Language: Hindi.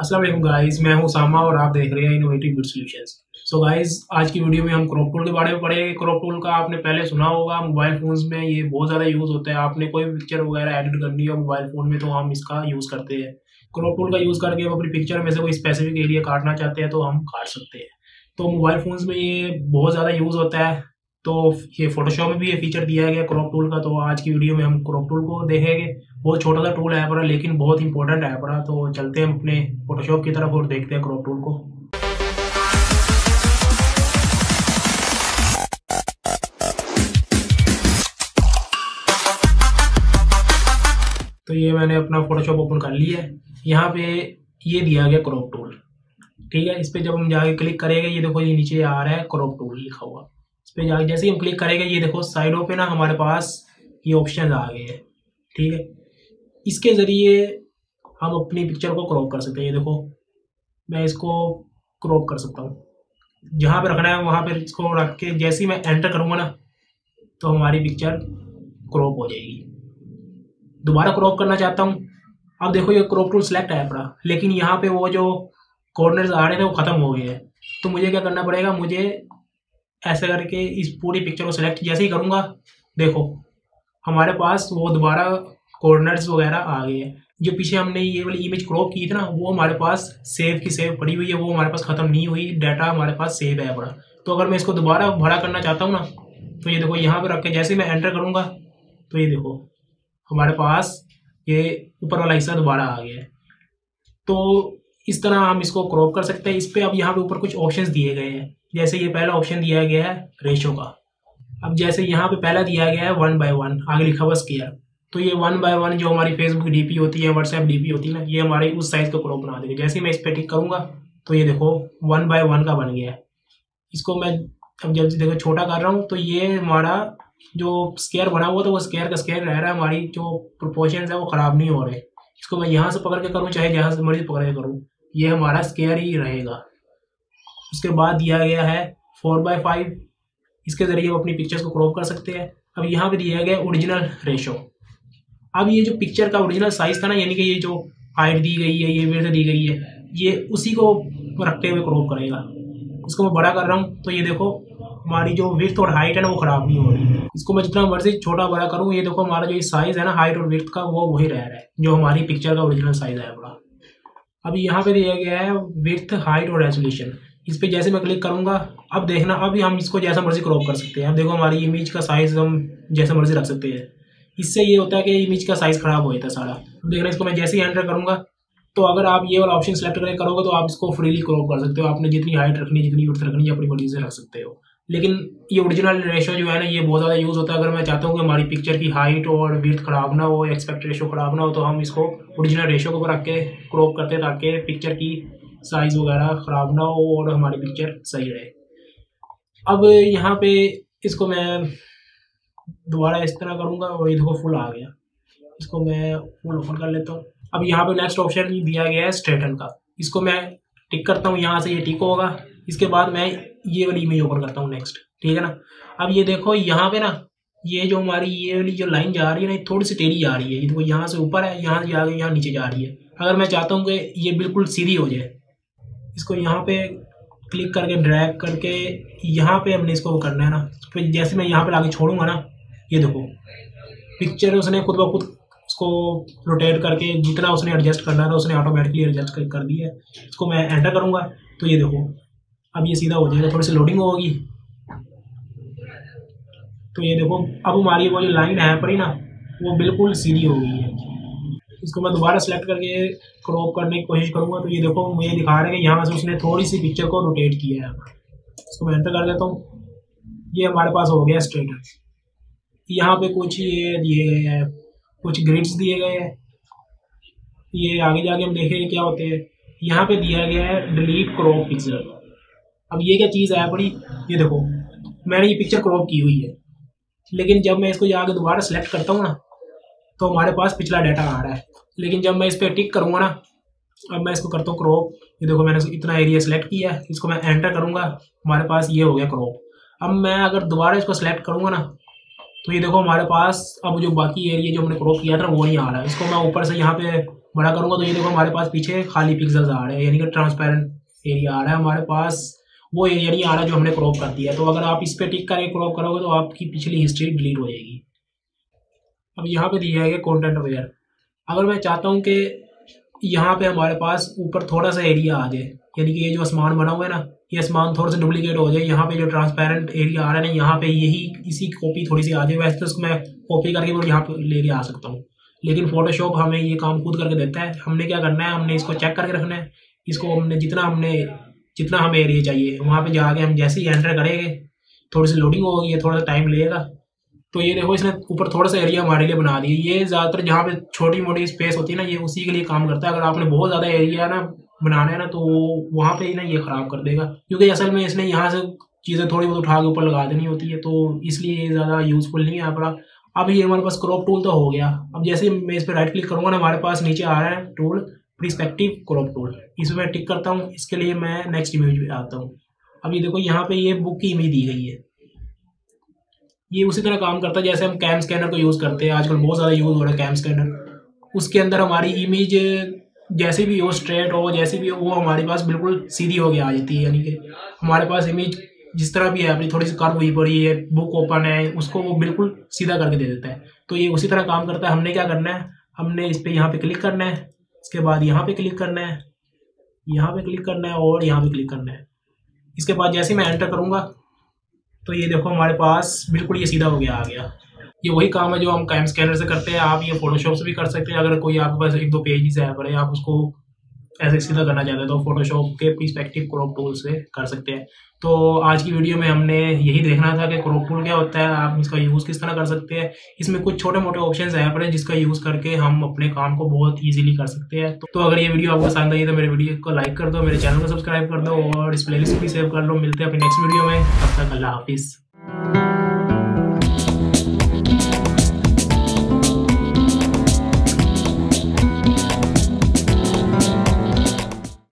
अस्सलाम वालेकुम गाइस, मैं हूं उसामा और आप देख रहे हैं innovative bit solutions. So guys, आज की वीडियो में हम क्रॉप टूल के बारे में पढ़ेंगे। क्रॉप टूल का आपने पहले सुना होगा, मोबाइल फोन्स में ये बहुत ज़्यादा यूज़ होता है। आपने कोई भी पिक्चर वगैरह एडिट करनी हो मोबाइल फ़ोन में तो हम इसका यूज़ करते हैं। क्रॉप टूल का यूज़ करके हम अपनी पिक्चर में से कोई स्पेसिफिक एरिया काटना चाहते हैं तो हम काट सकते हैं। तो मोबाइल फ़ोन्स में ये बहुत ज़्यादा यूज़ होता है। तो ये फोटोशॉप में भी ये फीचर दिया गया क्रॉप टूल का। तो आज की वीडियो में हम क्रॉप टूल को देखेंगे। बहुत छोटा सा टूल है पर लेकिन बहुत इंपॉर्टेंट है पर। तो चलते हैं अपने फोटोशॉप की तरफ और देखते हैं क्रॉप टूल को। तो ये मैंने अपना फोटोशॉप ओपन कर लिया है। यहाँ पे ये दिया गया क्रॉप टूल, ठीक है। इस पर जब हम जाके क्लिक करेंगे, ये देखो ये नीचे आ रहा है क्रॉप टूल लिखा हुआ। इस पे जाके जैसे ही हम क्लिक करेंगे, ये देखो साइडों पे ना हमारे पास ये ऑप्शन आ गए हैं, ठीक है। इसके ज़रिए हम अपनी पिक्चर को क्रॉप कर सकते हैं। ये देखो मैं इसको क्रॉप कर सकता हूँ, जहाँ पे रखना है वहाँ पे इसको रख के जैसे ही मैं एंटर करूँगा ना तो हमारी पिक्चर क्रॉप हो जाएगी। दोबारा क्रॉप करना चाहता हूँ, अब देखो ये क्रॉप टूल सेलेक्ट आया पड़ा, लेकिन यहाँ पर वो जो कॉर्नर्स आ रहे थे वो ख़त्म हो गए हैं। तो मुझे क्या करना पड़ेगा, मुझे ऐसे करके इस पूरी पिक्चर को सिलेक्ट जैसे ही करूँगा, देखो हमारे पास वो दोबारा कॉर्नर्स वगैरह आ गए हैं। जो पीछे हमने ये वाली इमेज क्रॉप की थी ना, वो हमारे पास सेव की सेव पड़ी हुई है, वो हमारे पास ख़त्म नहीं हुई, डाटा हमारे पास सेव है बड़ा। तो अगर मैं इसको दोबारा भरा करना चाहता हूँ ना, तो ये देखो यहाँ पर रख के जैसे मैं एंटर करूँगा तो ये देखो हमारे पास ये ऊपर वाला हिस्सा दोबारा आ गया है। तो इस तरह हम इसको क्रॉप कर सकते हैं। इस पर अब यहाँ पर ऊपर कुछ ऑप्शंस दिए गए हैं। जैसे ये पहला ऑप्शन दिया गया है रेशो का। अब जैसे यहाँ पे पहला दिया गया है 1:1, आगे लिखा हुआ स्केयर। तो ये 1:1 जो हमारी फेसबुक डीपी होती है, व्हाट्सएप डीपी होती है ना, ये हमारे उस साइज़ का क्रॉप बना देंगे। जैसे मैं इस पर टिक करूँगा तो ये देखो 1:1 का बन गया है। इसको मैं अब जब देखो छोटा कर रहा हूँ तो ये हमारा जो स्केयर बना हुआ था वो स्केयर का स्केयर रह रहा है, हमारी जो प्रोपोर्शन है वो ख़राब नहीं हो रहे। इसको मैं यहाँ से पकड़ के करूँ चाहे जहाँ से मर्जी पकड़ के करूँ, ये हमारा स्केयर ही रहेगा। उसके बाद दिया गया है 4:5, इसके ज़रिए हम अपनी पिक्चर्स को क्रॉप कर सकते हैं। अब यहाँ पे दिया गया है ओरिजिनल रेशो। अब ये जो पिक्चर का ओरिजिनल साइज़ था ना, यानी कि ये जो हाइट दी गई है, ये विड्थ दी गई है, ये उसी को रखते हुए क्रॉप करेगा। इसको मैं बड़ा कर रहा हूँ तो ये देखो हमारी जो विड्थ और हाइट है ना वो ख़राब नहीं हो रही। इसको मैं जितना मर्जी छोटा बड़ा करूँ, ये देखो हमारा जो साइज़ है ना हाइट और विड्थ का वो वही रह रहा है जो हमारी पिक्चर का ओरिजिनल साइज़ है बड़ा। अब यहाँ पे दिया गया है विड्थ, हाइट और रेजोल्यूशन। इस पर जैसे मैं क्लिक करूँगा, अब देखना अभी हम इसको जैसा मर्जी क्रॉप कर सकते हैं। अब देखो हमारी इमेज का साइज़ हम जैसा मर्जी रख सकते हैं। इससे ये होता है कि इमेज का साइज़ ख़राब हो जाता है सारा। देखना इसको मैं जैसे ही एंटर करूँगा तो अगर आप ये वाला ऑप्शन सेलेक्ट करके करोगे तो आप इसको फ्रीली क्रॉप कर सकते हो। आपने जितनी हाइट रखनी, जितनी विड्थ रखनी है, अपनी मर्जी से रख सकते हो। लेकिन ये ओरिजिनल रेशो जो है ना, ये बहुत ज़्यादा यूज़ होता है। अगर मैं चाहता हूँ कि हमारी पिक्चर की हाइट और विड्थ ख़राब ना हो, एक्सपेक्ट रेशो ख़राब ना हो, तो हम इसको ओरिजिनल रेशो के ऊपर रख के क्रॉप करते हैं ताकि पिक्चर की साइज़ वगैरह ख़राब ना हो और हमारी पिक्चर सही रहे। अब यहाँ पे इसको मैं दोबारा इस तरह करूँगा और ये देखो फुल आ गया। इसको मैं फुल ओपन कर लेता हूँ। अब यहाँ पे नेक्स्ट ऑप्शन दिया गया है स्ट्रेटन का। इसको मैं टिक करता हूँ, यहाँ से ये टिक होगा। इसके बाद मैं ये वाली इमेज ओपन करता हूँ नेक्स्ट, ठीक है ना। अब ये देखो यहाँ पे ना ये जो हमारी ये वाली जो लाइन जा रही है ना, थोड़ी सी टेढ़ी जा रही है। ये देखो यहाँ से ऊपर है, यहाँ से आगे यहाँ नीचे जा रही है। अगर मैं चाहता हूँ कि ये बिल्कुल सीधी हो जाए, इसको यहाँ पे क्लिक करके ड्रैग करके यहाँ पे हमने इसको करना है ना। फिर जैसे मैं यहाँ पे लाके छोड़ूंगा ना, ये देखो पिक्चर उसने खुद ब खुद उसको रोटेट करके जितना उसने एडजस्ट करना था उसने ऑटोमेटिकली एडजस्ट कर दिया। इसको मैं एंटर करूँगा तो ये देखो अब ये सीधा हो जाएगा। थोड़ी सी लोडिंग होगी तो ये देखो अब हमारी वो जो लाइन है पर ही ना वो बिल्कुल सीधी हो गई है। इसको मैं दोबारा सेलेक्ट करके क्रॉप करने की कोशिश करूँगा तो ये देखो मुझे दिखा रहा है कि यहाँ से उसने थोड़ी सी पिक्चर को रोटेट किया है। इसको मैं एंटर कर देता हूँ, ये हमारे पास हो गया स्ट्रेटन। यहाँ पे कुछ ये दिए गए हैं, कुछ ग्रिड्स दिए गए हैं, ये आगे जाके हम देखेंगे क्या होते हैं। यहाँ पे दिया गया है डिलीट क्रॉप पिक्चर। अब ये क्या चीज़ है बड़ी, ये देखो मैंने ये पिक्चर क्रॉप की हुई है, लेकिन जब मैं इसको जाके दोबारा सेलेक्ट करता हूँ ना तो हमारे पास पिछला डाटा आ रहा है। लेकिन जब मैं इस पर टिक करूँगा ना, अब मैं इसको करता हूँ क्रॉप, ये देखो मैंने इतना एरिया सेलेक्ट किया है। इसको मैं एंटर करूँगा, हमारे पास ये हो गया क्रॉप। अब मैं अगर दोबारा इसको सेलेक्ट करूँगा ना तो ये देखो हमारे पास अब जो बाकी एरिया जो हमने क्रॉप किया था वो नहीं आ रहा है। इसको मैं ऊपर से यहाँ पे बड़ा करूँगा तो ये देखो हमारे पास पीछे खाली पिक्सल्स आ रहे हैं, यानी कि ट्रांसपेरेंट एरिया आ रहा है हमारे पास, वो एरिया नहीं आ रहा जो हमने क्रॉप कर दिया। तो अगर आप इस पर टिक करके क्रॉप करोगे तो आपकी पिछली हिस्ट्री डिलीट हो जाएगी। अब यहाँ पे दिया है कंटेंट अवेयर, अगर मैं चाहता हूँ कि यहाँ पे हमारे पास ऊपर थोड़ा सा एरिया आ जाए, यानी कि ये जो आसमान बना हुआ है ना, ये आसमान थोड़ा सा डुप्लीकेट हो जाए, यहाँ पे जो ट्रांसपेरेंट एरिया आ रहा है ना, यहाँ पे यही इसी कॉपी थोड़ी सी आ जाए, वैसे तो उसको मैं कॉपी करके मैं यहाँ पे लेके आ सकता हूँ, लेकिन फोटोशॉप हमें ये काम खुद करके देता है। हमने क्या करना है, हमने इसको चेक करके रखना है, इसको हमने जितना हमें एरिया चाहिए वहाँ पे जाके हम जैसे ही एंटर करेंगे, थोड़ी सी लोडिंग होगी, थोड़ा सा टाइम लगेगा। तो ये देखो इसने ऊपर थोड़ा सा एरिया हमारे लिए बना दिया। ये ज़्यादातर जहाँ पे छोटी मोटी स्पेस होती है ना, ये उसी के लिए काम करता है। अगर आपने बहुत ज़्यादा एरिया ना बनाना है ना, तो वहाँ पे ना ये ख़राब कर देगा, क्योंकि असल में इसने यहाँ से चीज़ें थोड़ी बहुत उठा के ऊपर लगा देनी होती है, तो इसलिए ये ज़्यादा यूज़फुल नहीं है यहाँ पर। अब ये हमारे पास क्रॉप टूल तो हो गया। अब जैसे मैं इस पर राइट क्लिक करूँगा ना, हमारे पास नीचे आ रहा है टूल प्रिस्पेक्टिव क्रॉप टूल, इसमें मैं टिक करता हूँ। इसके लिए मैं नेक्स्ट इमेज पर आता हूँ। अब ये देखो यहाँ पर ये बुक की इमेज दी गई है, ये उसी तरह काम करता है जैसे हम कैम स्कैनर को यूज़ करते हैं। आजकल बहुत ज़्यादा यूज़ हो रहा है कैम स्कैनर, उसके अंदर हमारी इमेज जैसे भी हो, स्ट्रेट हो, जैसे भी हो, वो हमारे पास बिल्कुल सीधी होके आ जाती है। यानी कि हमारे पास इमेज जिस तरह भी है, अपनी थोड़ी सी कर्व हुई पड़ी है, बुक ओपन है, उसको वो बिल्कुल सीधा करके दे देता है। तो ये उसी तरह काम करता है। हमने क्या करना है, हमने इस पर यहाँ पर क्लिक करना है, इसके बाद यहाँ पर क्लिक करना है, यहाँ पर क्लिक करना है और यहाँ पर क्लिक करना है। इसके बाद जैसे मैं एंटर करूँगा तो ये देखो हमारे पास बिल्कुल ये सीधा हो गया आ गया। ये वही काम है जो हम कैम स्कैनर से करते हैं। आप ये फोटोशॉप से भी कर सकते हैं। अगर कोई आपके पास एक दो पेजेस है पर आप उसको ऐसे सीधा करना चाहते हैं तो फोटोशॉप के पर्सपेक्टिव क्रॉप टूल से कर सकते हैं। तो आज की वीडियो में हमने यही देखना था कि क्रॉप टूल क्या होता है, आप इसका यूज़ किस तरह कर सकते हैं। इसमें कुछ छोटे मोटे ऑप्शंस हैं पर जिसका यूज़ करके हम अपने काम को बहुत ईजिली कर सकते हैं। तो अगर ये वीडियो आपको पसंद आई तो मेरे वीडियो को लाइक कर दो, मेरे चैनल को सब्सक्राइब कर दो और इस प्लेलिस्ट भी सेव कर लो। मिलते हैं अपनी नेक्स्ट वीडियो में, तब तक अल्लाह हाफिज़।